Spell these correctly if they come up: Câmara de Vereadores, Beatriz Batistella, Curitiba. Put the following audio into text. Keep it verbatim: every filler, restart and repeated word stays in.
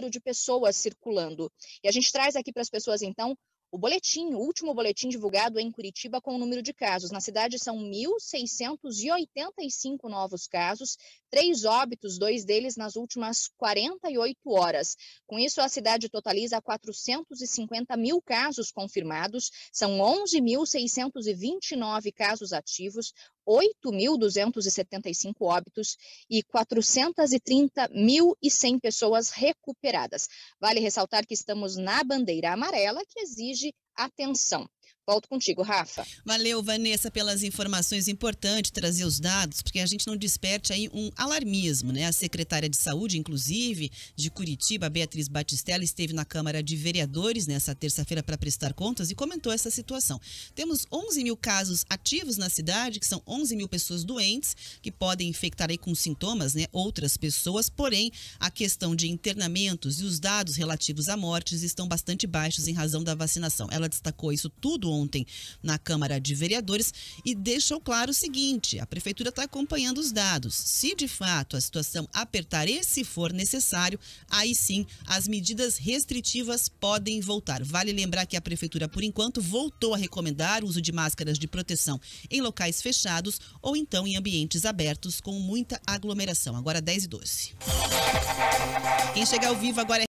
número de pessoas circulando. E a gente traz aqui para as pessoas, então, o boletim, o último boletim divulgado em Curitiba com o número de casos. Na cidade são mil seiscentos e oitenta e cinco novos casos, três óbitos, dois deles nas últimas quarenta e oito horas. Com isso, a cidade totaliza quatrocentos e cinquenta mil casos confirmados, são onze mil seiscentos e vinte e nove casos ativos, oito mil duzentos e setenta e cinco óbitos e quatrocentos e trinta mil e cem pessoas recuperadas. Vale ressaltar que estamos na bandeira amarela, que exige atenção. Volto contigo, Rafa. Valeu, Vanessa, pelas informações. Importante trazer os dados, porque a gente não desperte aí um alarmismo, né? A secretária de Saúde, inclusive, de Curitiba, Beatriz Batistella, esteve na Câmara de Vereadores nessa terça-feira para prestar contas e comentou essa situação. Temos onze mil casos ativos na cidade, que são onze mil pessoas doentes, que podem infectar aí com sintomas, né, outras pessoas, porém, a questão de internamentos e os dados relativos a mortes estão bastante baixos em razão da vacinação. Ela destacou isso tudo ontem. ontem na Câmara de Vereadores e deixou claro o seguinte: a Prefeitura está acompanhando os dados. Se de fato a situação apertar e se for necessário, aí sim as medidas restritivas podem voltar. Vale lembrar que a Prefeitura, por enquanto, voltou a recomendar o uso de máscaras de proteção em locais fechados ou então em ambientes abertos com muita aglomeração. Agora dez e doze. Quem chega ao vivo agora é